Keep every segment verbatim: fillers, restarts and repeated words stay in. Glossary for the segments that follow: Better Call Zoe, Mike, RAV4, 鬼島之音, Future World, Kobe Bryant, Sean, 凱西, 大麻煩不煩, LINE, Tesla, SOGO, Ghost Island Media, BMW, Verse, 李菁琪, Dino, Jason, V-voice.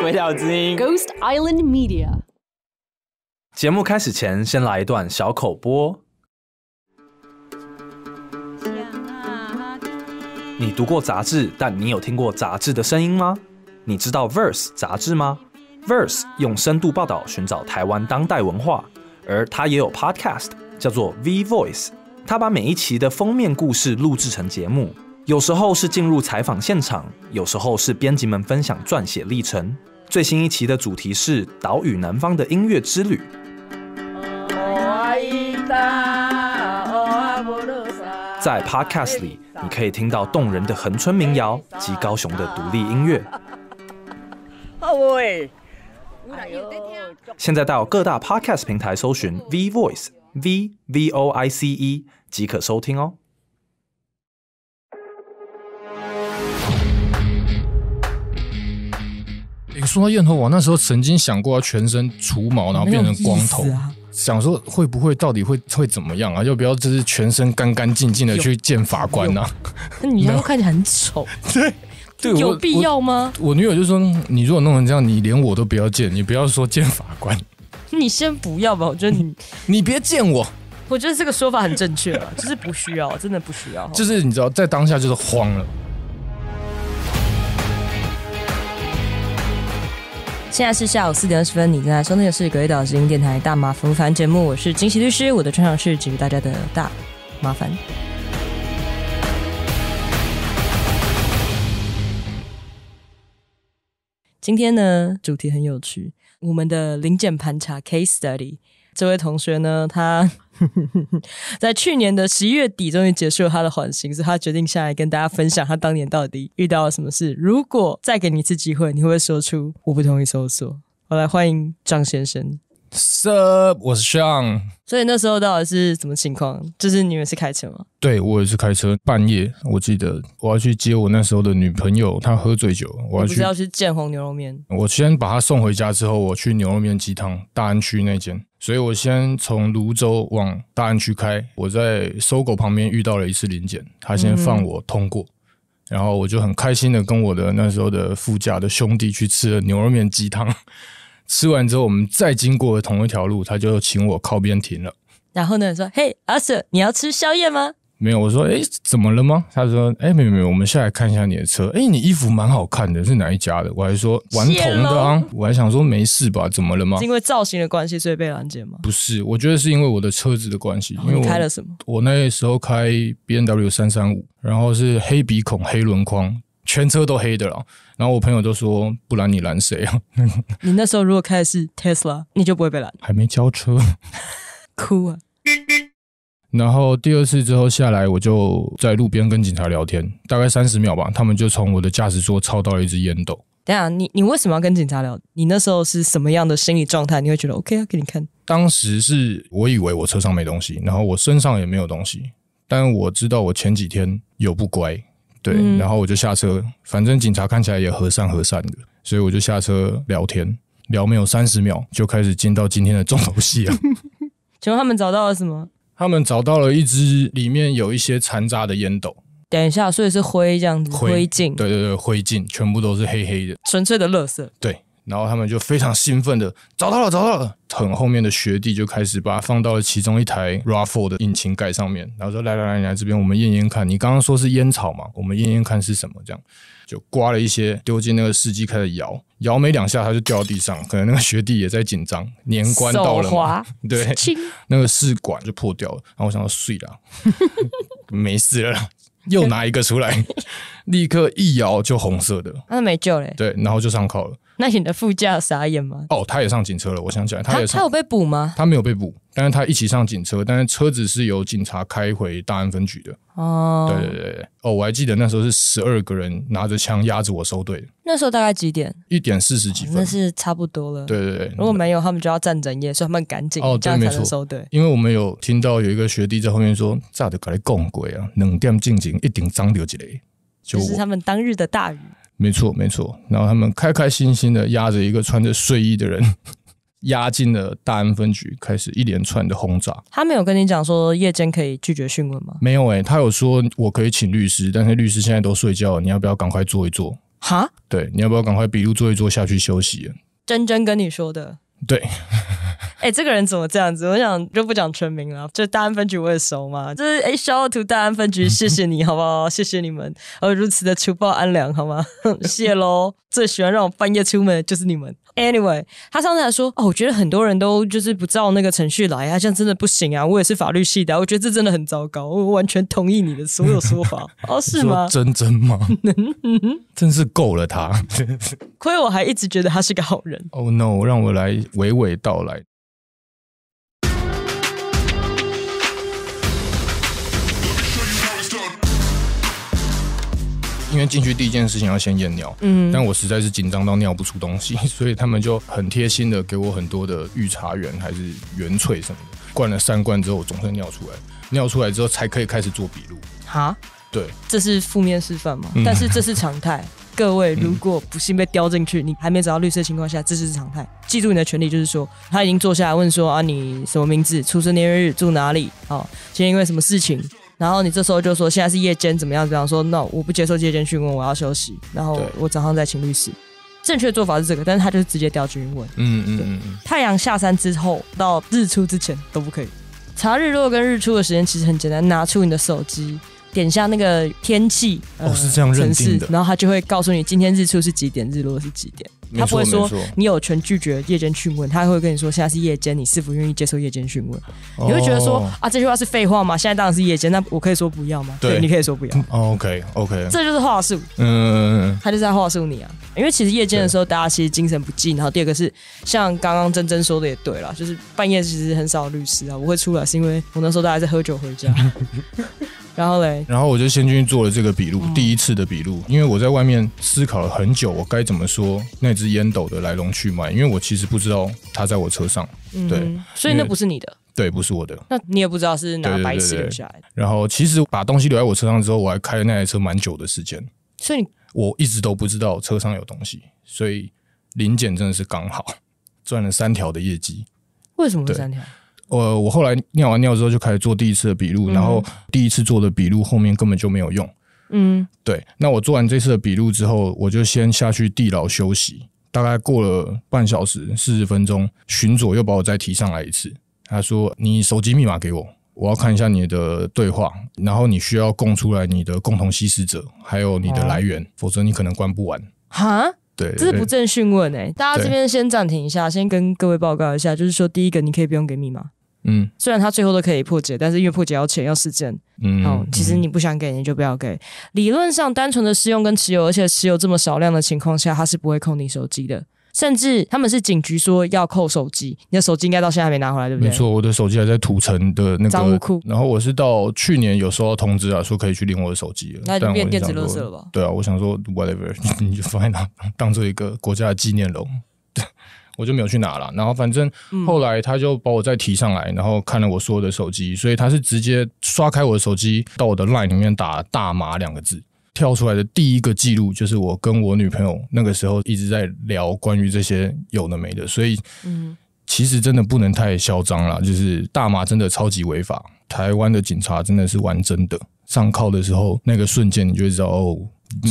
鬼岛之音 Ghost Island Media。 节目开始前，先来一段小口播。你读过杂志，但你有听过杂志的声音吗？你知道 Verse 杂志吗？ Verse 用深度报道寻找台湾当代文化，而它也有 podcast 叫做 V-voice， 它把每一期的封面故事录制成节目，有时候是进入采访现场，有时候是编辑们分享撰写历程。最新一期的主题是岛屿南方的音乐之旅。在 podcast 里，你可以听到动人的恒春民谣及高雄的独立音乐。现在到各大 podcast 平台搜寻 V-voice V V O I C E 即可收听哦。你、欸、说到燕头，我那时候曾经想过要全身除毛，然后变成光头，啊、想说会不会到底会会怎么样啊？要不要就是全身干干净净的去见法官啊？你那时候看起来很丑。对。有必要吗？ 我, 我女友就说：“你如果弄成这样，你连我都不要见，你不要说见法官，你先不要吧。”我觉得你，你别见我。我觉得这个说法很正确啊，就是不需要，真的不需要。就是你知道，在当下就是慌了。现在是下午四点二十分，你正在收听的是《鬼岛之音》电台大麻烦烦节目，我是金喜律师，我的专长是解决大家的大麻烦。今天呢，主题很有趣。我们的零检盘查 case study， 这位同学呢，他在去年的十一月底终于结束了他的缓刑，所以他决定下来跟大家分享他当年到底遇到了什么事。如果再给你一次机会，你会不会说出我不同意搜索？我来欢迎张先生。Sup， 我是 Sean。所以那时候到底是什么情况？就是你们是开车吗？对，我也是开车。半夜，我记得我要去接我那时候的女朋友，她喝醉酒，我要去，不是要去建宏牛肉面。我先把她送回家之后，我去牛肉面鸡汤大安区那间，所以我先从芦洲往大安区开。我在搜狗旁边遇到了一次临检，她先放我通过。嗯，然后我就很开心的跟我的那时候的副驾的兄弟去吃了牛肉面鸡汤。吃完之后，我们再经过同一条路，他就请我靠边停了。然后呢，说：“嘿，阿 Sir， 你要吃宵夜吗？”没有，我说：“哎，怎么了吗？”他说：“哎，没有没有，我们下来看一下你的车。哎，你衣服蛮好看的，是哪一家的？”我还说：“顽童的啊。”我还想说：“没事吧？怎么了吗？”是因为造型的关系所以被拦截吗？不是，我觉得是因为我的车子的关系。因为我开了什么？我那时候开 B M W 三三五，然后是黑鼻孔、黑轮框。全车都黑的了，然后我朋友都说，不然你拦谁啊？你那时候如果开的是 Tesla， 你就不会被拦。还没交车，哭啊！然后第二次之后下来，我就在路边跟警察聊天，大概三十秒吧，他们就从我的驾驶座抄到了一支烟斗。等一下，你你为什么要跟警察聊？你那时候是什么样的心理状态？你会觉得 OK 啊？给你看。当时是我以为我车上没东西，然后我身上也没有东西，但我知道我前几天有不乖。对，嗯、然后我就下车，反正警察看起来也和善和善的，所以我就下车聊天，聊没有三十秒就开始进到今天的重头戏了。请问他们找到了什么？他们找到了一支里面有一些残渣的烟斗。等一下，所以是灰这样子，灰烬。对对对，灰烬，全部都是黑黑的，纯粹的垃圾。对，然后他们就非常兴奋的找到了，找到了。很后面的学弟就开始把它放到了其中一台 R A V 四 的引擎盖上面，然后说：“来来来，你来这边，我们验验看。你刚刚说是烟草嘛，我们验验看是什么。”这样就刮了一些，丢进那个试剂，开始摇，摇没两下，它就掉到地上。可能那个学弟也在紧张，年关到了嘛，对，那个试管就破掉了。然后我想到碎了，没事了啦，又拿一个出来，立刻一摇就红色的，那、啊、没救嘞。对，然后就上铐了。那你的副驾傻眼吗？哦，他也上警车了。我想起来，他也上他有被捕吗？他没有被捕，但是他一起上警车，但是车子是由警察开回大安分局的。哦，对对对，哦，我还记得那时候是十二个人拿着枪压着我收队。那时候大概几点？一点四十几分、哦，那是差不多了。对对对，如果没有，他们就要站整夜，所以他们赶紧哦，这样才能收队。因为我们有听到有一个学弟在后面说：“咋的搞来讲鬼啊？两点进警一定脏掉几雷。”就是他们当日的大雨。没错，没错。然后他们开开心心的压着一个穿着睡衣的人，压进了大安分局，开始一连串的轰炸。他没有跟你讲说夜间可以拒绝讯问吗？没有诶、欸，他有说我可以请律师，但是律师现在都睡觉了，你要不要赶快坐一坐？哈？对，你要不要赶快笔录做一做下去休息？真真跟你说的。对。哎、欸，这个人怎么这样子？我想就不讲全名了，就大安分局我也熟嘛。就是哎，shout out to大安分局，谢谢你好不好？谢谢你们，呃，如此的除暴安良好吗？谢咯，最喜欢让我半夜出门的就是你们。Anyway， 他上次还说，哦，我觉得很多人都就是不照那个程序来啊，这样真的不行啊。我也是法律系的、啊，我觉得这真的很糟糕。我完全同意你的所有说法。哦，是吗？真真吗？真是够了他。亏我还一直觉得他是个好人。Oh no， 让我来娓娓道来。因为进去第一件事情要先验尿，嗯，但我实在是紧张到尿不出东西，所以他们就很贴心的给我很多的御茶园还是原萃什么的，灌了三罐之后我总算尿出来，尿出来之后才可以开始做笔录。哈，对，这是负面示范嘛、嗯？但是这是常态。各位，如果不幸被叼进去，你还没找到律师的情况下，这是常态。记住你的权利，就是说他已经坐下来问说啊，你什么名字、出生年月日、住哪里？好、哦，今天因为什么事情？然后你这时候就说现在是夜间怎么样？怎样说 ？No， 我不接受夜间讯问，我要休息。然后我早上再请律师。正确的做法是这个，但是他就是直接调讯问。嗯嗯嗯嗯。太阳下山之后到日出之前都不可以。查日落跟日出的时间其实很简单，拿出你的手机，点下那个天气、呃、哦，是这样认定的。然后他就会告诉你今天日出是几点，日落是几点。他不会说你有权拒绝夜间讯问，他会跟你说现在是夜间，你是否愿意接受夜间讯问？哦、你会觉得说啊，这句话是废话吗？现在当然是夜间，那我可以说不要吗？ 对， 对，你可以说不要。哦、OK OK， 这就是话术。嗯，他就是在话术你啊，因为其实夜间的时候大家其实精神不济，然后第二个是像刚刚珍珍说的也对啦，就是半夜其实很少律师啊，我会出来是因为我那时候大概是喝酒回家。然后嘞，然后我就先进去做了这个笔录、嗯，第一次的笔录，因为我在外面思考了很久，我该怎么说那只烟斗的来龙去脉，因为我其实不知道它在我车上，嗯、对，所以那不是你的，对，不是我的，那你也不知道是哪白痴留下来的。对对对对，然后其实把东西留在我车上之后，我还开了那台车蛮久的时间，所以我一直都不知道车上有东西，所以临检真的是刚好赚了三条的业绩。为什么会三条？呃，我后来尿完尿之后就开始做第一次的笔录、嗯，然后第一次做的笔录后面根本就没有用。嗯，对。那我做完这次的笔录之后，我就先下去地牢休息，大概过了半小时四十分钟，巡佐又把我再提上来一次。他说：“你手机密码给我，我要看一下你的对话，然后你需要供出来你的共同吸食者，还有你的来源，哦、否则你可能关不完。”哈。对，这是不正讯问哎、欸。大家这边先暂停一下，先跟各位报告一下，就是说第一个，你可以不用给密码。嗯，虽然他最后都可以破解，但是因为破解要钱要事件，嗯，好、哦，其实你不想给你就不要给。理论上，单纯的私用跟持有，而且持有这么少量的情况下，他是不会扣你手机的。甚至他们是警局说要扣手机，你的手机应该到现在还没拿回来，对不对？没错，我的手机还在土城的那个赃物库。然后我是到去年有收到通知啊，说可以去领我的手机了。那就变电子垃圾了吧？对啊，我想说 whatever， 你就放在那当做一个国家的纪念楼。我就没有去拿了，然后反正后来他就把我再提上来，然后看了我所有的手机，所以他是直接刷开我的手机，到我的 LINE 里面打大麻两个字，跳出来的第一个记录就是我跟我女朋友那个时候一直在聊关于这些有的没的，所以其实真的不能太嚣张啦，就是大麻真的超级违法，台湾的警察真的是玩真的，上铐的时候那个瞬间你就会知道哦。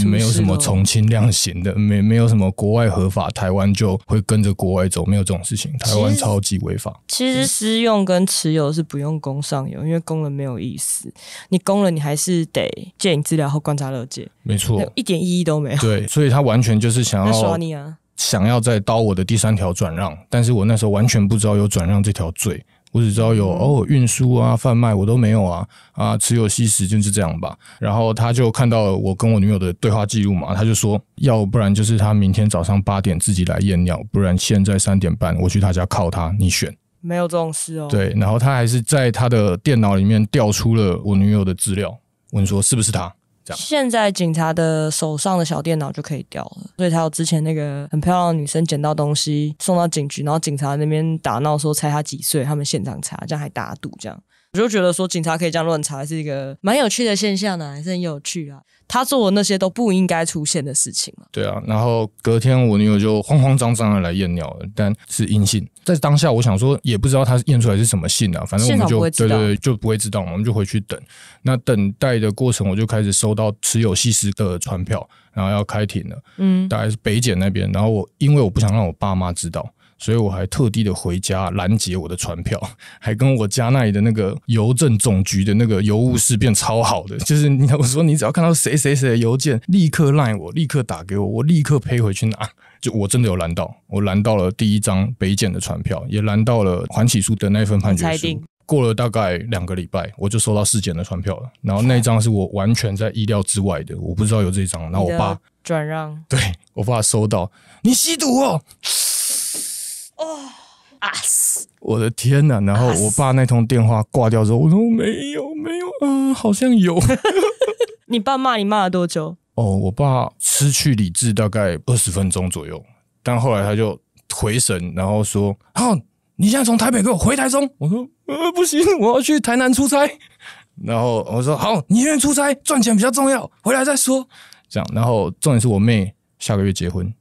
没有什么从轻量刑的，没没有什么国外合法，台湾就会跟着国外走，没有这种事情。台湾超级违法。其实私用跟持有是不用供上游，因为供了没有意思。你供了，你还是得借你资料或观察乐界，没错，一点意义都没有。对，所以他完全就是想要耍你啊，想要再刀我的第三条转让，但是我那时候完全不知道有转让这条罪。我只知道有哦，运输啊、贩卖我都没有啊啊，持有吸食就是这样吧。然后他就看到我跟我女友的对话记录嘛，他就说，要不然就是他明天早上八点自己来验尿，不然现在三点半我去他家铐他，你选。没有这种事哦。对，然后他还是在他的电脑里面调出了我女友的资料，问说是不是他？现在警察的手上的小电脑就可以调了，所以才有之前那个很漂亮的女生捡到东西送到警局，然后警察那边打闹说猜她几岁，他们现场查，这样还打赌这样。我就觉得说警察可以这样乱查是一个蛮有趣的现象呢、啊，还是很有趣啊。他做的那些都不应该出现的事情了。对啊，然后隔天我女友就慌慌张张的来验尿了，但是阴性。在当下我想说也不知道他验出来是什么性啊，反正我们就对对对就不会知道嘛，我们就回去等。那等待的过程我就开始收到持有细思的传票，然后要开庭了，嗯，大概是北检那边。然后我因为我不想让我爸妈知道，所以我还特地的回家拦截我的传票，还跟我家那里的那个邮政总局的那个邮务室变超好的，就是你我说你只要看到谁谁谁的邮件，立刻 LINE 我，立刻打给我，我立刻赔回去拿。就我真的有拦到，我拦到了第一张北检的传票，也拦到了缓起诉的那份判决书。过了大概两个礼拜，我就收到事件的传票了，然后那一张是我完全在意料之外的，我不知道有这一张。然后我爸转让，对我爸收到，你吸毒哦。哦啊！我的天哪！然后我爸那通电话挂掉之后，我说没有没有，嗯、呃，好像有。你爸骂你骂了多久？哦，我爸失去理智大概二十分钟左右，但后来他就回神，然后说：“好、哦，你现在从台北给我回台中。”我说：“呃，不行，我要去台南出差。”然后我说：“好，你愿意出差，赚钱比较重要，回来再说。”这样，然后重点是我妹下个月结婚。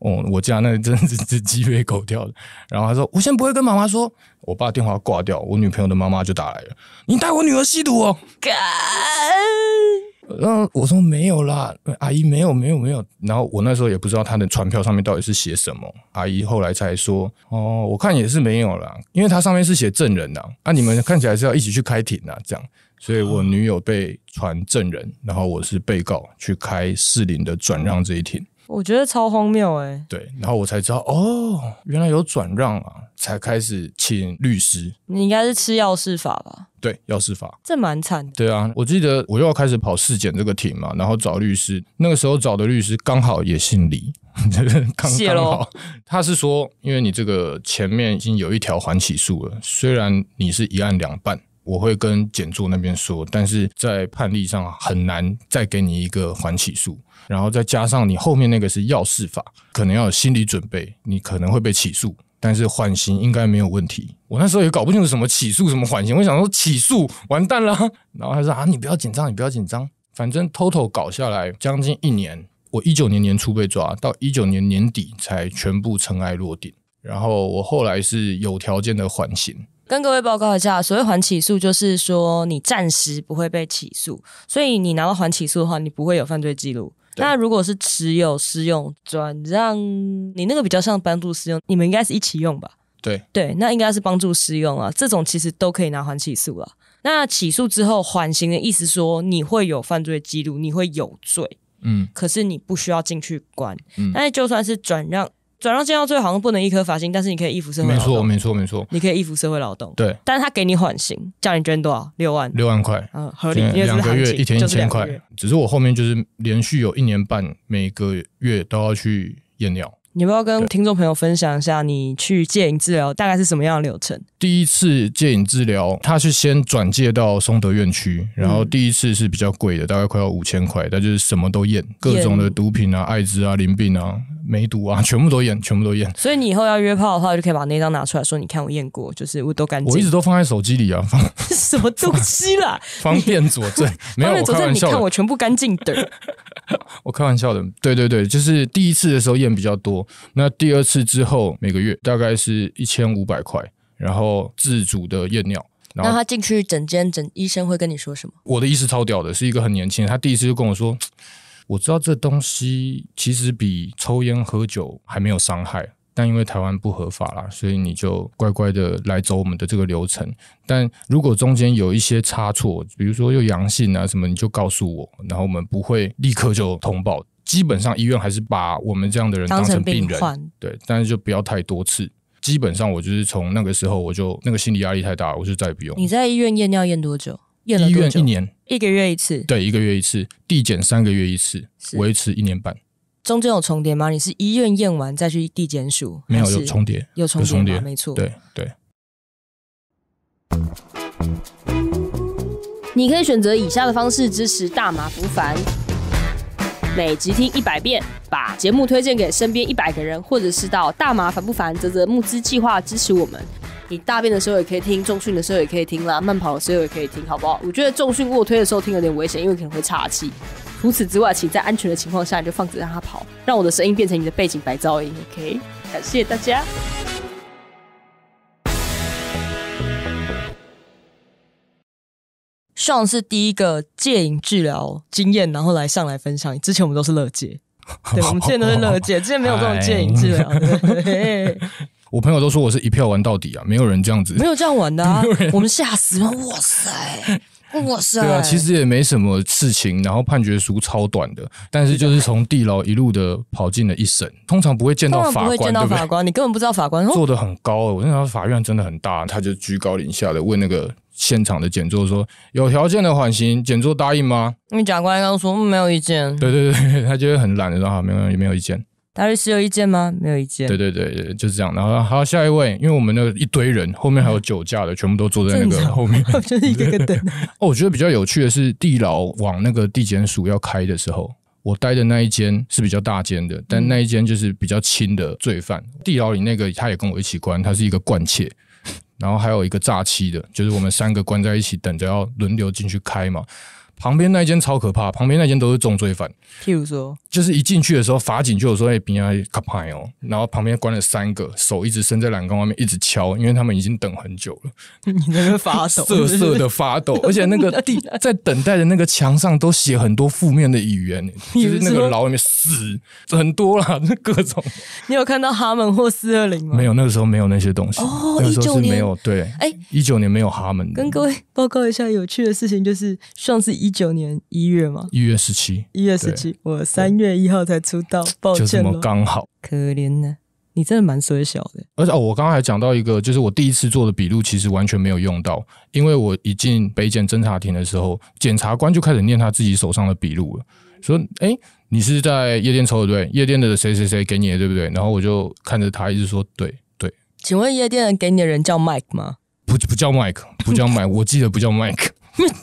哦，我家那真的是鸡飞狗跳的。然后他说：“我先不会跟妈妈说。”我爸电话挂掉，我女朋友的妈妈就打来了：“你带我女儿吸毒哦！”然后我说：“没有啦，阿姨没有没有没有。”然后我那时候也不知道他的传票上面到底是写什么。阿姨后来才说：“哦，我看也是没有啦，因为他上面是写证人啦，啊，你们看起来是要一起去开庭啦，这样。”所以我女友被传证人，然后我是被告去开士林的转让这一庭。我觉得超荒谬哎、欸！对，然后我才知道哦，原来有转让啊，才开始请律师。你应该是吃药事法吧？对，药事法，这蛮惨的。对啊，我记得我又要开始跑事检这个庭嘛，然后找律师。那个时候找的律师刚好也姓李，刚刚好。他是说，因为你这个前面已经有一条缓起诉了，虽然你是一案两办。我会跟检座那边说，但是在判例上很难再给你一个缓起诉，然后再加上你后面那个是要事法，可能要有心理准备，你可能会被起诉，但是缓刑应该没有问题。我那时候也搞不清楚什么起诉什么缓刑，我想说起诉完蛋啦，然后他说啊，你不要紧张，你不要紧张，反正偷偷搞下来将近一年，我一九年年初被抓，到一九年年底才全部尘埃落定，然后我后来是有条件的缓刑。跟各位报告一下，所谓缓起诉就是说你暂时不会被起诉，所以你拿到缓起诉的话，你不会有犯罪记录。那如果是持有、私用、转让，你那个比较像帮助私用，你们应该是一起用吧？对对，那应该是帮助私用啊，这种其实都可以拿缓起诉啦。那起诉之后缓刑的意思说你会有犯罪记录，你会有罪，嗯，可是你不需要进去关。嗯，但是就算是转让。转让进到最好像不能一颗罚金，但是你可以依附社会劳动。没错，没错，没错，你可以依附社会劳动。对，但是他给你缓刑，叫你捐多少？六万，六万块，嗯，合理，因为两个月一天一千块。只是我后面就是连续有一年半，每个月都要去验尿。你要不要跟听众朋友分享一下，你去戒瘾治疗大概是什么样的流程？第一次戒瘾治疗，他是先转介到松德院区，然后第一次是比较贵的，大概快要五千块，但就是什么都验，各种的毒品啊、艾滋啊、淋病啊、梅毒啊，全部都验，全部都验。所以你以后要约炮的话，就可以把那张拿出来说：“你看我验过，就是我都干净。”我一直都放在手机里啊，放什么东西啦？方便佐证，没有我开玩笑的。你看我全部干净的，我开玩笑的。对对对，就是第一次的时候验比较多。那第二次之后每个月大概是一千五百块，然后自主的验尿。然后那他进去诊间诊医生会跟你说什么？我的医师超屌的，是一个很年轻人，他第一次就跟我说：“我知道这东西其实比抽烟喝酒还没有伤害，但因为台湾不合法啦，所以你就乖乖的来走我们的这个流程。但如果中间有一些差错，比如说又阳性啊什么，你就告诉我，然后我们不会立刻就通报。”基本上医院还是把我们这样的人当成病人，对，但是就不要太多次。基本上我就是从那个时候我就那个心理压力太大了，我就再也不用。你在医院验尿验多久？验了多久？医院一年，一个月一次。对，一个月一次，地检三个月一次，维持一年半。中间有重叠吗？你是医院验完再去地检署？没有，有重叠，有重叠，有重叠，没错。对对。你可以选择以下的方式支持大马福凡。每集听一百遍，把节目推荐给身边一百个人，或者是到大麻烦不烦嘖嘖募资计划支持我们。你大便的时候也可以听，重训的时候也可以听啦，慢跑的时候也可以听，好不好？我觉得重训卧推的时候听有点危险，因为可能会岔气。除此之外，请在安全的情况下你就放着让它跑，让我的声音变成你的背景白噪音。 OK， 感谢大家。Sean 是第一个戒瘾治疗经验然后来上来分享，之前我们都是乐戒。对，我们之前都是乐戒，之前没有这种戒瘾治疗。对，我朋友都说我是一票玩到底啊，没有人这样子，没有这样玩的啊。我们吓死了，哇塞哇塞。对啊，其实也没什么事情，然后判决书超短的，但是就是从地牢一路的跑进了一审，通常不会见到法官，不会见到法官，对不对？你根本不知道法官做得很高、欸、我那时候法院真的很大，他就居高临下的问那个现场的检座说：“有条件的缓刑，检座答应吗？”因为法官刚刚说、嗯、没有意见。对对对，他就会很懒的说：“好，没有没有意见。”大律师有意见吗？没有意见。对对对，就是这样。然后好，下一位，因为我们那一堆人后面还有酒驾的，全部都坐在那个后面，就是一个个等。哦，我觉得比较有趣的是，地牢往那个地检署要开的时候。我待的那一间是比较大间的，但那一间就是比较轻的罪犯。地牢里那个他也跟我一起关，他是一个惯窃，然后还有一个诈欺的，就是我们三个关在一起，等着要轮流进去开嘛。旁边那一间超可怕，旁边那间都是重罪犯，譬如说，就是一进去的时候，法警就有说：“哎、欸，边啊卡派哦。”然后旁边关了三个，手一直伸在栏杆外面，一直敲，因为他们已经等很久了。你那个发抖，瑟瑟的发抖，而且那个地在等待的那个墙上都写很多负面的语言，就是那个牢里面死很多啦，那各种。你有看到哈门或四二零吗？没有，那个时候没有那些东西。哦，一九年没有，对，哎、欸，一九年没有哈门。跟各位报告一下有趣的事情，就是上次一。一九年一月吗？一月十七，一月十七，我三月一号才出道，抱歉，就这么刚好，可怜呢、啊。你真的蛮衰小的，而且、哦、我刚刚还讲到一个，就是我第一次做的笔录其实完全没有用到，因为我一进北检侦查庭的时候，检察官就开始念他自己手上的笔录了，说：“哎、欸，你是在夜店抽的对不对？夜店的谁谁谁给你的对不对？”然后我就看着他一直说：“对对。”请问夜店给你的人叫 Mike 吗？不，不叫 Mike， 不叫 Mike， 我记得不叫 Mike。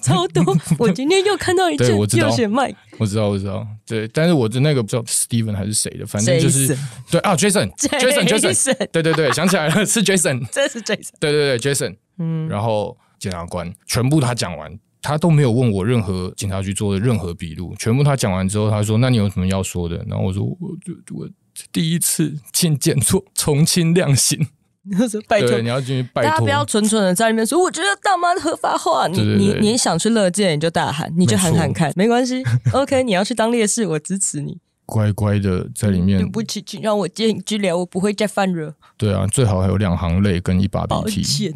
超多！我今天又看到一句又写 Mike， 我知道，我知道，对，但是我的那个不知道 Steven 还是谁的，反正就是、Jason、对啊 ，Jason，Jason，Jason， 对对对，想起来了，是 Jason， 这是 Jason， 对对对 ，Jason， 嗯，然后检察官全部他讲完，他都没有问我任何警察局做的任何笔录，全部他讲完之后，他说：“那你有什么要说的？”然后我说：“我我第一次进检座，从轻量刑。”拜托，你要进去拜托，大家不要蠢蠢的在那边说，我觉得大妈合法化。你你你想去乐界，你就大喊，你就喊喊看，没关系。OK， 你要去当烈士，我支持你。乖乖的在里面，对不起，请让我戒瘾治疗，我不会再犯了。对啊，最好还有两行泪跟一把鼻涕。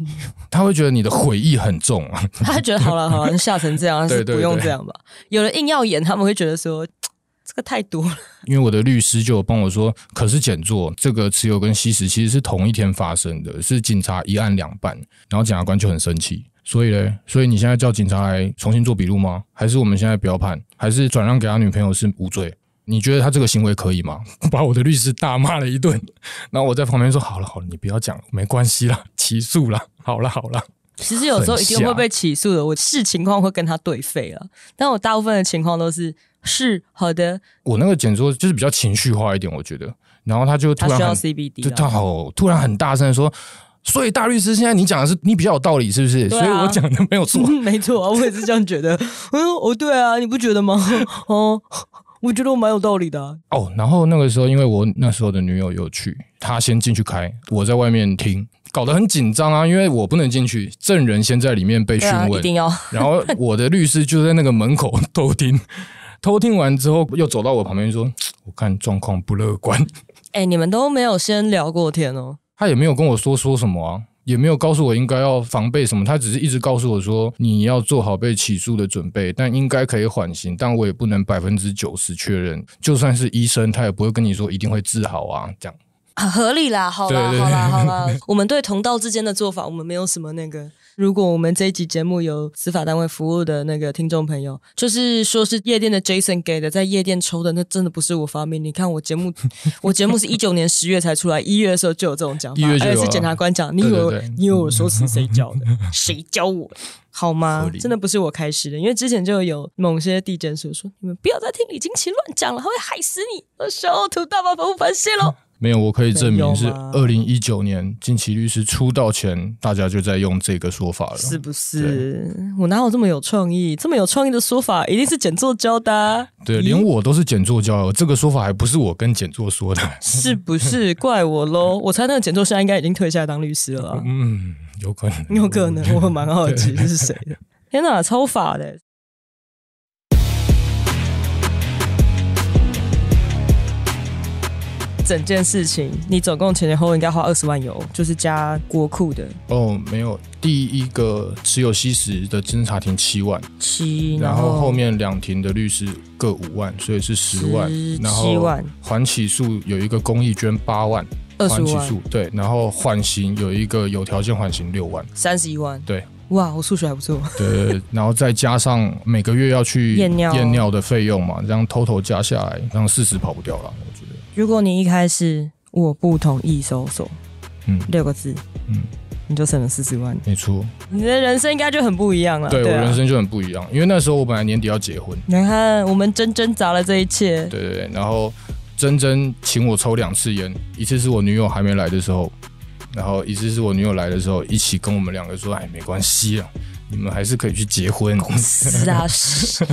他会觉得你的悔意很重啊，他会觉得好了好了，吓成这样，是不用这样吧？有人硬要演，他们会觉得说。这个太多了，因为我的律师就有帮我说，可是检座这个持有跟吸食其实是同一天发生的，是警察一案两办，然后检察官就很生气，所以咧，所以你现在叫警察来重新做笔录吗？还是我们现在不要判？还是转让给他女朋友是无罪？你觉得他这个行为可以吗？把我的律师大骂了一顿，然后我在旁边说，好了好了，你不要讲了，没关系啦，起诉啦，好啦好啦。其实有时候一定会被起诉的，我视情况会跟他对废啦，但我大部分的情况都是。是好的，我那个检座就是比较情绪化一点，我觉得。然后他就突然很他需要 C B D， 就他好突然很大声的说：“所以大律师，现在你讲的是你比较有道理，是不是？”啊、所以我讲的没有错，嗯、没错、啊，我也是这样觉得。嗯，哦，对啊，你不觉得吗？哦，我觉得我蛮有道理的、啊。哦，然后那个时候，因为我那时候的女友有去，她先进去开，我在外面听。搞得很紧张啊，因为我不能进去，证人先在里面被讯问，啊、一定要。然后我的律师就在那个门口偷听，偷听完之后又走到我旁边说：“我看状况不乐观。”哎、欸，你们都没有先聊过天哦？他也没有跟我说说什么啊，也没有告诉我应该要防备什么，他只是一直告诉我说：“你要做好被起诉的准备，但应该可以缓刑，但我也不能百分之九十确认。就算是医生，他也不会跟你说一定会治好啊，这样。”合理啦，好啦，好啦，好啦。我们对同道之间的做法，我们没有什么那个。如果我们这一集节目有司法单位服务的那个听众朋友，就是说是夜店的 Jason 给的，在夜店抽的，那真的不是我发明。你看我节目，我节目是一九年十月才出来，一月的时候就有这种讲法，而且是检察官讲。你以为你以为我说是谁教的？谁教我？好吗？真的不是我开始的，因为之前就有某些地检署说，你们不要再听李金奇乱讲了，他会害死你。我小呕吐大麻反复反泄咯。没有，我可以证明是二零一九年近期律师出道前大家就在用这个说法了，是不是？我哪有这么有创意，这么有创意的说法一定是简作教的、啊、对，连我都是简作教的，这个说法还不是我跟简作说的，是不是？怪我咯。我猜那个简作现在应该已经退下来当律师了啦。嗯，有可能有可能，我蛮好奇这是谁的。天哪，超法的、欸。整件事情你总共前前后后应该花二十万油，就是加国库的哦。没有，第一个持有吸食的侦查庭七万七，然后后面两庭的律师各五万，所以是十万。然后缓起诉有一个公益捐八万，二十万。对，然后缓刑有一个有条件缓刑六万，三十一万。对。哇，我数学还不错。对，然后再加上每个月要去验尿验尿的费用嘛，这样偷偷加下来，这样四十跑不掉了，我觉得。如果你一开始我不同意搜索，嗯，六个字，嗯，你就省了四十万，没错，你的人生应该就很不一样了。对，对啊、我人生就很不一样，因为那时候我本来年底要结婚，你看我们真挣扎了这一切。对对对，然后真真请我抽两次烟，一次是我女友还没来的时候，然后一次是我女友来的时候，一起跟我们两个说，哎，没关系啊。你们还是可以去结婚。是啊，是。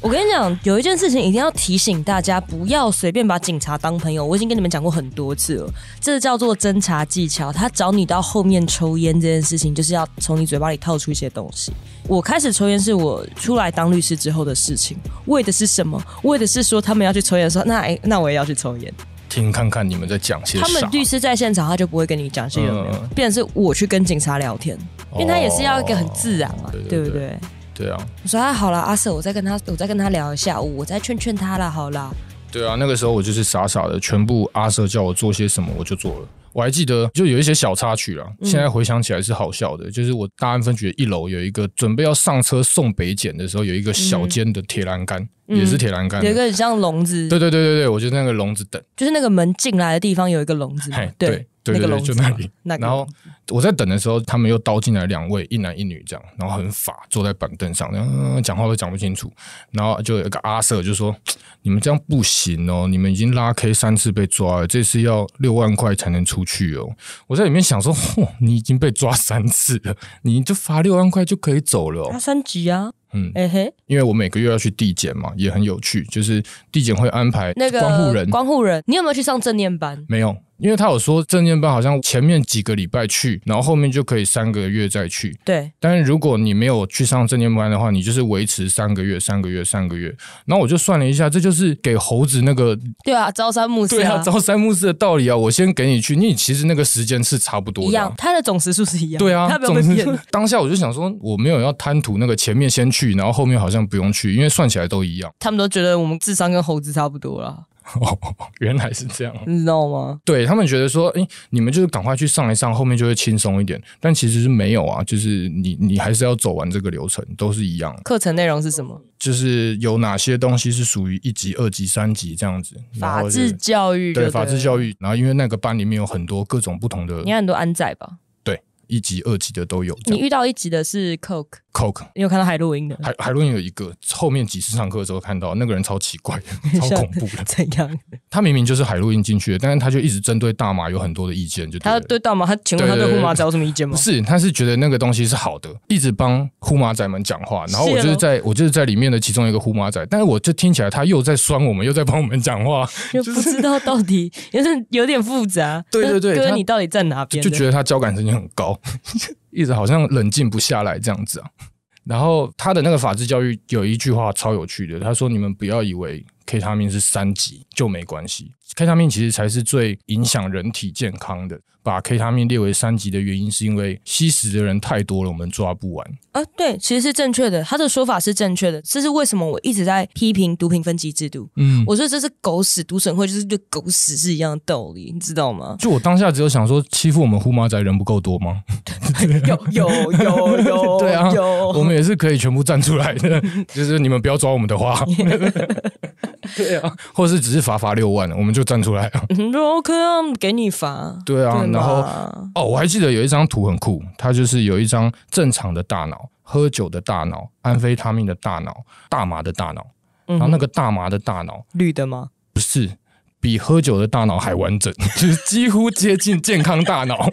我跟你讲，有一件事情一定要提醒大家，不要随便把警察当朋友。我已经跟你们讲过很多次了，这叫做侦查技巧。他找你到后面抽烟这件事情，就是要从你嘴巴里套出一些东西。我开始抽烟是我出来当律师之后的事情，为的是什么？为的是说他们要去抽烟的时候，那、欸、那我也要去抽烟。听看看你们在讲些啥。他们律师在现场，他就不会跟你讲些有没有，嗯、变成是我去跟警察聊天。因为他也是要一个很自然嘛，哦、对, 对, 对, 对不对？对啊。我说啊，好啦，阿 Sir， 我再跟他，我再跟他聊一下，我再劝劝他啦，好啦。对啊，那个时候我就是傻傻的，全部阿 Sir 叫我做些什么，我就做了。我还记得，就有一些小插曲啦，现在回想起来是好笑的。嗯、就是我大安分局的一楼有一个准备要上车送北检的时候，有一个小间的铁栏杆。嗯也是铁栏杆、嗯，有一个像笼子。对对对对对，我就那个笼子等，就是那个门进来的地方有一个笼子。对对对对，就那里。那個、然后我在等的时候，他们又倒进来两位，一男一女这样，然后很法坐在板凳上，讲、嗯、话都讲不清楚。然后就有一个阿 Sir 就说：“你们这样不行哦，你们已经拉 K 三次被抓了，这次要六万块才能出去哦。”我在里面想说：“嚯，你已经被抓三次了，你就罚六万块就可以走了、哦。”他三级啊。嗯，欸、因为我每个月要去地检嘛，也很有趣，就是地检会安排那个关护人。关护人，你有没有去上正念班？没有，因为他有说正念班好像前面几个礼拜去，然后后面就可以三个月再去。对，但是如果你没有去上正念班的话，你就是维持三个月、三个月、三个月。然后我就算了一下，这就是给猴子那个对啊，朝三暮四、啊、对啊，朝三暮四的道理啊。我先给你去，你其实那个时间是差不多的、啊、一样，它的总时数是一样。对啊，它没有被骗。当下我就想说，我没有要贪图那个前面先去。然后后面好像不用去，因为算起来都一样。他们都觉得我们智商跟猴子差不多啦。哦，原来是这样，你知道吗？对，他们觉得说，哎，你们就是赶快去上一上，后面就会轻松一点。但其实是没有啊，就是你你还是要走完这个流程，都是一样。课程内容是什么？就是有哪些东西是属于一级、二级、三级这样子。法治教育就对，对，法治教育。然后因为那个班里面有很多各种不同的，你看很多安仔吧。一级、二级的都有。你遇到一级的是 Coke，Coke Coke。你有看到海洛因的？海海洛因有一个，后面几次上课的时候看到那个人超奇怪的，超恐怖的。怎样？他明明就是海洛因进去的，但是他就一直针对大麻有很多的意见，就对了。他对大麻，他请问他对护麻仔有什么意见吗？不是，他是觉得那个东西是好的，一直帮护麻仔们讲话。然后我就是在，是我就是在里面的其中一个护麻仔，但是我就听起来他又在酸我们，又在帮我们讲话，就不知道到底，就是有点复杂。对对对，哥，你到底在哪边？就觉得他交感神经很高。一直好像冷静不下来这样子啊，然后他的那个法治教育有一句话超有趣的，他说你们不要以为 K 他命是三级就没关系， K 他命其实才是最影响人体健康的，把 K 他命列为三级的原因是因为吸食的人太多了，我们抓不完啊。对，其实是正确的，他的说法是正确的，这是为什么我一直在批评毒品分级制度。嗯，我说这是狗屎，毒审会就是对狗屎是一样的道理，你知道吗？就我当下只有想说，欺负我们呼麻仔人不够多吗？有有有有，对啊，有，我们也是可以全部站出来的，就是你们不要抓我们的话。对啊，或是只是罚罚六万，我们就站出来了。嗯，就 OK 啊，给你罚。对啊，对，然后哦，我还记得有一张图很酷，它就是有一张正常的大脑、喝酒的大脑、安非他命的大脑、大麻的大脑，嗯、然后那个大麻的大脑，绿的吗？不是。比喝酒的大脑还完整，就是几乎接近健康大脑。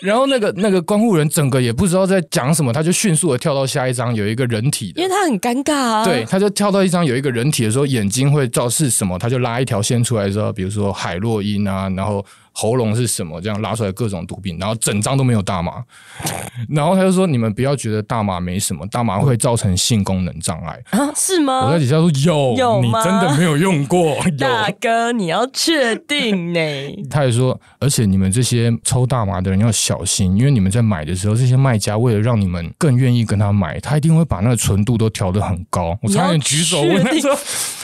然后那个那个观护人整个也不知道在讲什么，他就迅速的跳到下一张，有一个人体的，因为他很尴尬啊。对，他就跳到一张有一个人体的时候，眼睛会照是什么，他就拉一条线出来之后，比如说海洛因啊，然后喉咙是什么，这样拉出来各种毒品，然后整张都没有大麻。然后他就说：“你们不要觉得大麻没什么，大麻会造成性功能障碍啊？是吗？”我在底下说：“有，有你真的没有用过，大哥，你要确定呢。”他也说：“而且你们这些抽大麻的人要小心，因为你们在买的时候，这些卖家为了让你们更愿意跟他买，他一定会把那个纯度都调得很高。”我差点举手问他说：“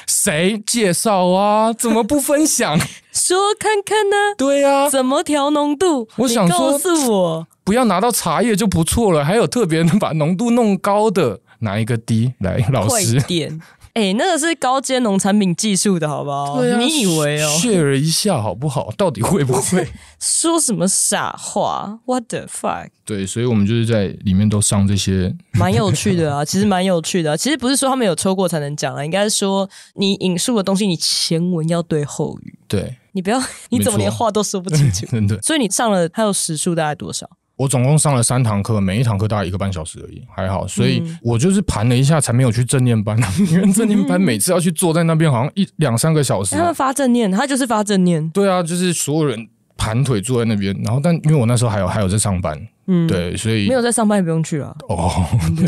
谁介绍啊？怎么不分享？”说看看呢、啊？对呀、啊，怎么调浓度？我想说，告诉我，不要拿到茶叶就不错了，还有特别能把浓度弄高的，拿一个低来，老师快点。哎、欸，那个是高阶农产品技术的好不好？对啊、你以为哦、喔？确认一下好不好？到底会不会说什么傻话 ？What the fuck？ 对，所以我们就是在里面都上这些，蛮有趣的啊，其实蛮有趣的、啊。其实不是说他们有抽过才能讲啊，应该是说你引述的东西，你前文要对后语。对，你不要，你怎么连话都说不清楚？真的。所以你上了，还有时数大概多少？我总共上了三堂课，每一堂课大概一个半小时而已，还好，所以我就是盘了一下才没有去正念班，因为正念班每次要去坐在那边好像一两三个小时、啊。他们发正念，他就是发正念。对啊，就是所有人盘腿坐在那边，然后但因为我那时候还有还有在上班。嗯，对，所以没有在上班也不用去了、啊。哦，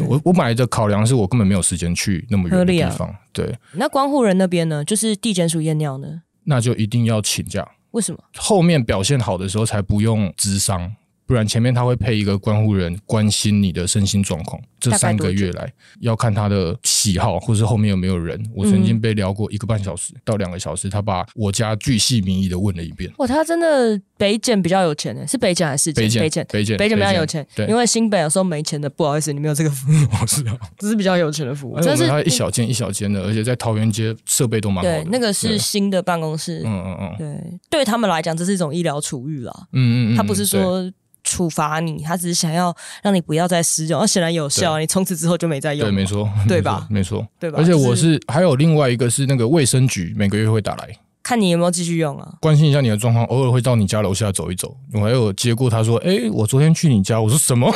我我买的考量是我根本没有时间去那么远的地方。啊、对，那观护人那边呢？就是地检署验尿呢？那就一定要请假。为什么？后面表现好的时候才不用諮商。不然前面他会配一个观护人关心你的身心状况，这三个月来要看他的喜好或是后面有没有人。我曾经被聊过一个半小时、嗯、到两个小时，他把我家巨细靡遗的问了一遍。哇，他真的北检比较有钱耶，是北检还是市检？北检，北检比较有钱，因为新北有时候没钱的，不好意思，你没有这个服务。哦，是啊，这是比较有钱的服务。这是他一小间一小间的，而且在桃园街设备都蛮好的。对，那个是新的办公室。嗯嗯嗯，对，对他们来讲这是一种医疗储育啦。嗯嗯嗯，他不是说处罚你，他只是想要让你不要再使用，而显然有效，你从此之后就没再用。对，没错，对吧？没错，对吧？而且我是、就是、还有另外一个是那个卫生局每个月会打来，看你有没有继续用啊，关心一下你的状况，偶尔会到你家楼下走一走。我还有接过他说：“哎、欸，我昨天去你家。”我说：“什么？”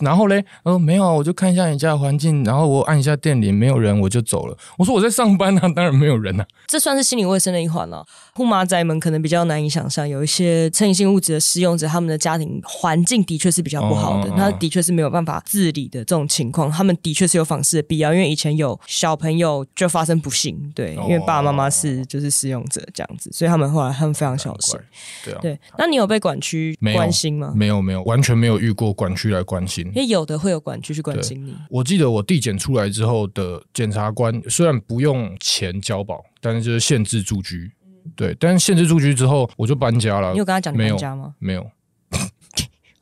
然后嘞，呃，没有啊，我就看一下你家的环境，然后我按一下电铃，没有人我就走了。我说我在上班啊，当然没有人啊。这算是心理卫生的一环了、啊。护麻仔们可能比较难以想象，有一些成瘾性物质的使用者，他们的家庭环境的确是比较不好的，那、哦、的确是没有办法自理的这种情况，他们的确是有访视的必要，因为以前有小朋友就发生不幸，对，因为爸爸妈妈是就是使用者这样子，所以他们后来他们非常小心。对啊，对。那你有被管区关心吗？没有，没有，完全没有遇过管区来关心。因为有的会有管区去关心你。我记得我地检出来之后的检察官，虽然不用钱交保，但是就是限制住居。对，但是限制住居之后，我就搬家了。你有跟他讲你搬家吗？没有。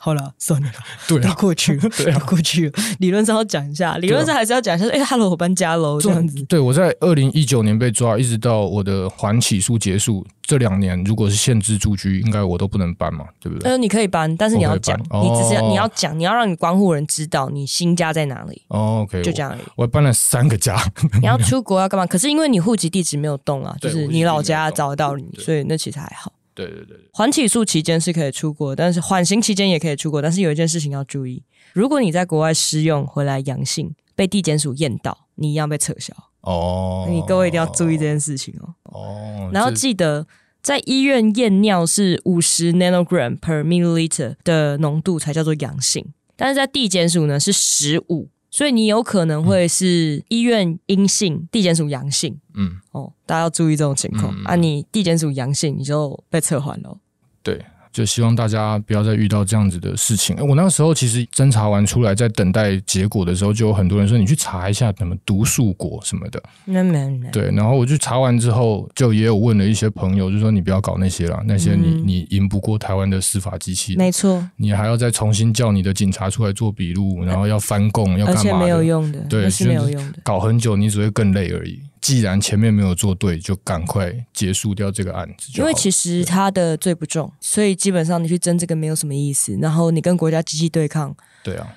好了，算了啦，对、啊，都过去了，对、啊，都过去了。理论上要讲一下，理论上还是要讲一下，哎、欸、，Hello， 我搬家喽，这样子。对，我在二零一九年被抓，一直到我的缓起诉结束，这两年如果是限制住居，应该我都不能搬嘛，对不对？嗯、呃，你可以搬，但是你要讲，你只是要、哦、你要讲，你要让你观护人知道你新家在哪里。哦 ，OK， 就这样而已。我搬了三个家。你要出国要干嘛？可是因为你户籍地址没有动啊，就是你老家找得到你，所以那其实还好。对对对，缓起诉期间是可以出国，但是缓刑期间也可以出国，但是有一件事情要注意，如果你在国外施用回来阳性，被地检署验到，你一样被撤销哦。你各位一定要注意这件事情哦。哦，然后记得在医院验尿是五十 nanogram per milliliter 的浓度才叫做阳性，但是在地检署呢是十五。所以你有可能会是医院阴性、嗯、地检署阳性，嗯，哦，大家要注意这种情况、嗯、啊。你地检署阳性，你就被撤还了。对，就希望大家不要再遇到这样子的事情。我那时候其实侦查完出来，在等待结果的时候，就有很多人说你去查一下什么毒素果什么的。没没没。对，然后我去查完之后，就也有问了一些朋友，就说你不要搞那些啦，那些你、嗯、你赢不过台湾的司法机器。没错。你还要再重新叫你的警察出来做笔录，然后要翻供，要干嘛的？而且没有用的。对，是没有用的。搞很久，你只会更累而已。既然前面没有做对，就赶快结束掉这个案子。因为其实他的罪不重，所以基本上你去争这个没有什么意思。然后你跟国家机器对抗，对啊，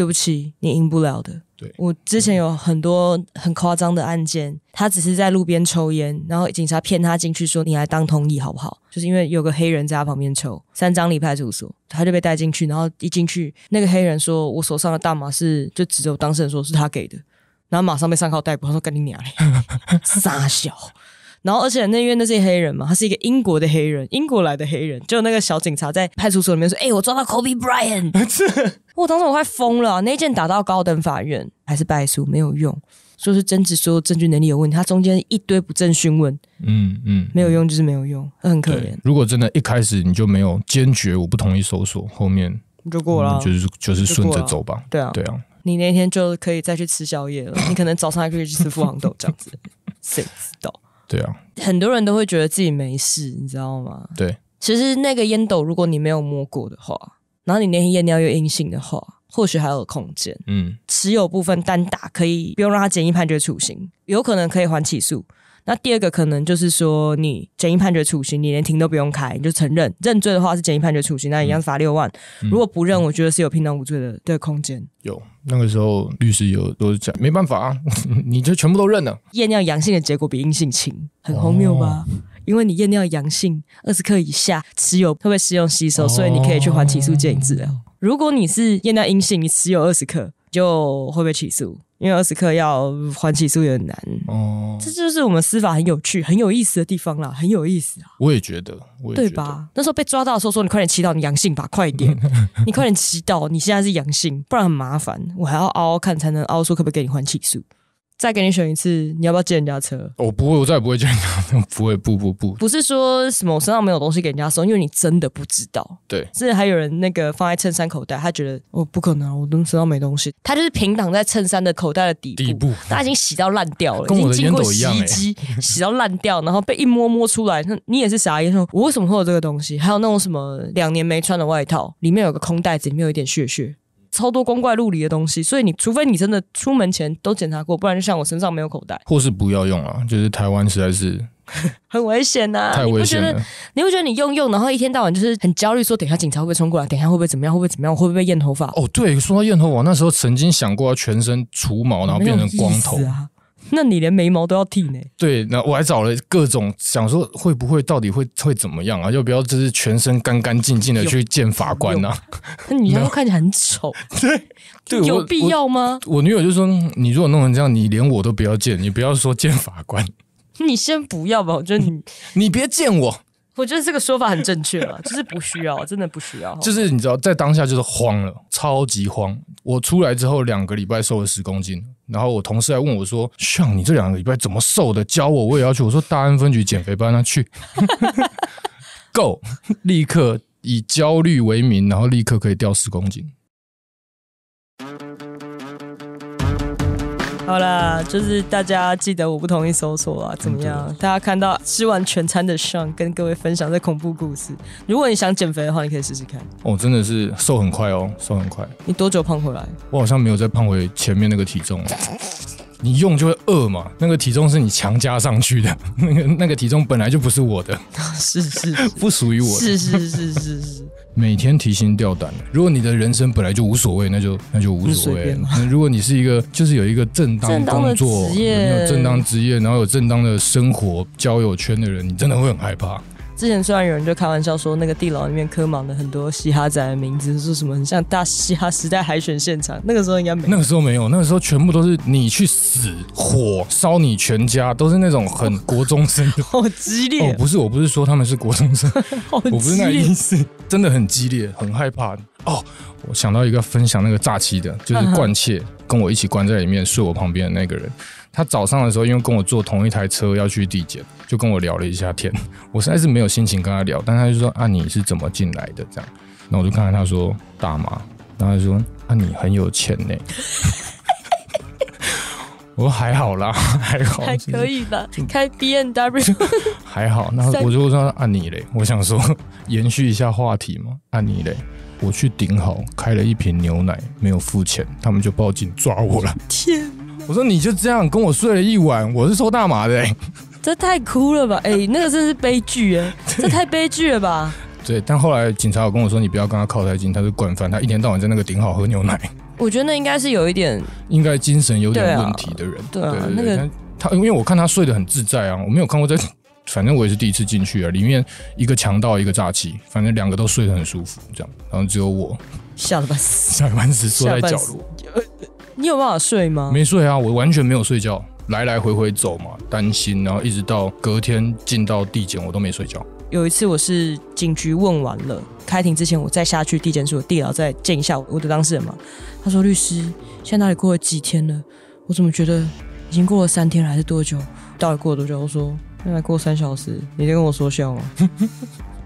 对不起，你赢不了的。对，我之前有很多很夸张的案件，他只是在路边抽烟，然后警察骗他进去说你来当通缉好不好，就是因为有个黑人在他旁边抽，三张里派出所，他就被带进去，然后一进去那个黑人说我手上的大麻是，就只有当事人说是他给的，然后马上被上铐逮捕，他说干你娘咧傻小。然后而且那因为那是黑人嘛，他是一个英国的黑人，英国来的黑人，就那个小警察在派出所里面说哎、欸、我抓到 Kobe Bryant 我当时我快疯了、啊、那一件打到高等法院还是败诉，没有用，说是争执所有证据能力有问题，他中间一堆不正讯问，嗯嗯，没有用，就是没有用，很可怜。如果真的一开始你就没有坚决我不同意搜索，后面就过了、啊嗯、就是就是顺着走吧。对啊对啊，你那天就可以再去吃宵夜了你可能早上还可以去吃富航豆这样子谁知道。对啊，很多人都会觉得自己没事，你知道吗？对，其实那个烟斗，如果你没有摸过的话，然后你那天验尿又阴性的话，或许还有空间。嗯，持有部分单打可以不用让他简易判决处刑，有可能可以缓起诉。那第二个可能就是说，你简易判决处刑，你连庭都不用开，你就承认认罪的话是简易判决处刑，那一样罚六万、嗯。如果不认，我觉得是有平等无罪的的空间。有那个时候律师有都讲，没办法啊，你就全部都认了。验尿阳性的结果比阴性轻，很荒谬吧？哦、因为你验尿阳性二十克以下持有会被适用吸收、哦，所以你可以去还起诉建议治疗。如果你是验尿阴性，你持有二十克就会被起诉。因为二十克要还起诉也很难、哦、这就是我们司法很有趣很有意思的地方啦，很有意思啊！我也觉得，我也觉得对吧？那时候被抓到的时候说你快点祈祷你阳性吧，快点你快点祈祷你现在是阳性，不然很麻烦，我还要凹凹看才能凹说可不可以给你还起诉。再给你选一次，你要不要借人家车？我、哦、不会，我再也不会借人家车，不会，不不不，不是说什么我身上没有东西给人家收，因为你真的不知道。对，是还有人那个放在衬衫口袋，他觉得哦不可能，我身上没东西，他就是平躺在衬衫的口袋的底部，底部他已经洗到烂掉了，跟我的烟斗一样、欸，已经经过洗衣机洗到烂掉，然后被一摸摸出来，你也是傻眼，说我为什么会有这个东西？还有那种什么两年没穿的外套，里面有个空袋子，里面有一点血血。超多光怪陆离的东西，所以你除非你真的出门前都检查过，不然就像我身上没有口袋，或是不要用啊，就是台湾实在是很危险啊，太危险了。你会觉得你用用，然后一天到晚就是很焦虑，说等一下警察会不会冲过来，等一下会不会怎么样，会不会怎么样，会不会验头发？哦，对，说到验头发，那时候曾经想过要全身除毛，然后变成光头啊。那你连眉毛都要剃呢？对，那我还找了各种想说会不会到底会会怎么样啊？要不要就是全身干干净净的去见法官啊？那女生看起来很丑，对，有必要吗？我, 我女友就说：“你如果弄成这样，你连我都不要见，你不要说见法官，你先不要吧。”我觉得你你别见我。我觉得这个说法很正确了，就是不需要，真的不需要。就是你知道，在当下就是慌了，超级慌。我出来之后两个礼拜瘦了十公斤，然后我同事还问我说 ：“Sean， 你这两个礼拜怎么瘦的？教我，我也要去。”我说：“大安分局减肥班啊，去，Go， 立刻以焦虑为名，然后立刻可以掉十公斤。”好啦，就是大家记得我不同意搜索啊，怎么样？嗯、大家看到吃完全餐的 Sean 跟各位分享这恐怖故事。如果你想减肥的话，你可以试试看。哦，真的是瘦很快哦，瘦很快。你多久胖回来？我好像没有再胖回前面那个体重了。你用就会饿嘛，那个体重是你强加上去的，那个那个体重本来就不是我的，是是是，不属于我的，是是是是是。每天提心吊胆，如果你的人生本来就无所谓，那就那就无所谓。如果你是一个就是有一个正当工作，你有正当职业，然后有正当的生活交友圈的人，你真的会很害怕。之前虽然有人就开玩笑说那个地牢里面刻满了很多嘻哈仔的名字，说什么很像大嘻哈时代海选现场，那个时候应该没有，那个时候没有，那个时候全部都是你去死，火烧你全家，都是那种很国中生的，好激烈、哦、不是，我不是说他们是国中生我不是那个意思，真的很激烈，很害怕哦。我想到一个分享那个诈欺的，就是冠切跟我一起关在里面睡我旁边的那个人，他早上的时候因为跟我坐同一台车要去地检，就跟我聊了一下天，我实在是没有心情跟他聊，但他就说啊你是怎么进来的这样，然后我就看看他说大麻，然后他说啊你很有钱呢、欸、我说还好啦还好还可以啦，开 B M W 还好，然后我就说啊你咧，我想说延续一下话题嘛，啊你咧，我去顶好开了一瓶牛奶没有付钱，他们就报警抓我了，天，我说你就这样跟我睡了一晚，我是抽大麻的、欸，这太哭了吧？哎、欸，那个真是悲剧哎、欸，这太悲剧了吧？对，但后来警察有跟我说，你不要跟他靠太近，他是惯犯，他一天到晚在那个顶好喝牛奶。我觉得那应该是有一点，应该精神有点问题的人。对啊，對啊對對對那个他，因为我看他睡得很自在啊，我没有看过在，反正我也是第一次进去啊，里面一个强盗一个诈欺，反正两个都睡得很舒服，这样，然后只有我吓得半死，吓得半死坐在角落。你有办法睡吗？没睡啊，我完全没有睡觉，来来回回走嘛，担心，然后一直到隔天进到地检，我都没睡觉。有一次我是警局问完了，开庭之前我再下去地检署的地牢再见一下我的当事人嘛。他说律师，现在到底过了几天了？我怎么觉得已经过了三天了，还是多久？到底过了多久？我说现在过三小时，你在跟我说笑吗？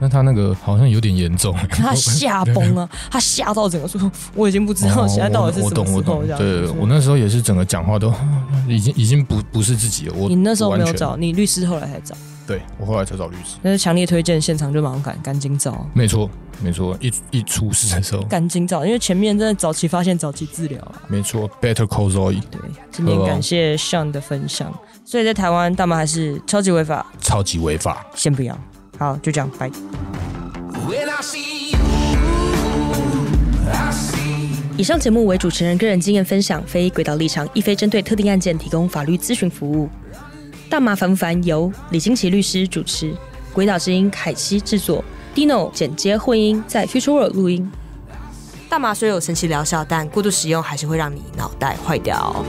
那他那个好像有点严重，他吓崩啊，他吓到整个说，我已经不知道现在到底是什么时候这样。对，我那时候也是整个讲话都已经已经 不, 不是自己了。我你那时候没有找，你律师后来才找。对，我后来才找律师。但是强烈推荐现场就马上赶赶紧找。没错，没错，一一出事的时候赶紧找，因为前面真的早期发现、早期治疗啊。没错 ，Better Call Zoe。对，今天感谢 Sean 的分享。所以在台湾，大麻还是超级违法，超级违法，先不要。好，就这样，拜。以上节目为主持人个人经验分享，非轨道立场，亦非针对特定案件提供法律咨询服务。大麻烦不烦由李金奇律师主持，轨道之音凯西制作 ，Dino 剪接混音，在 Future World 录音。大麻虽有神奇疗效，但过度使用还是会让你脑袋坏掉。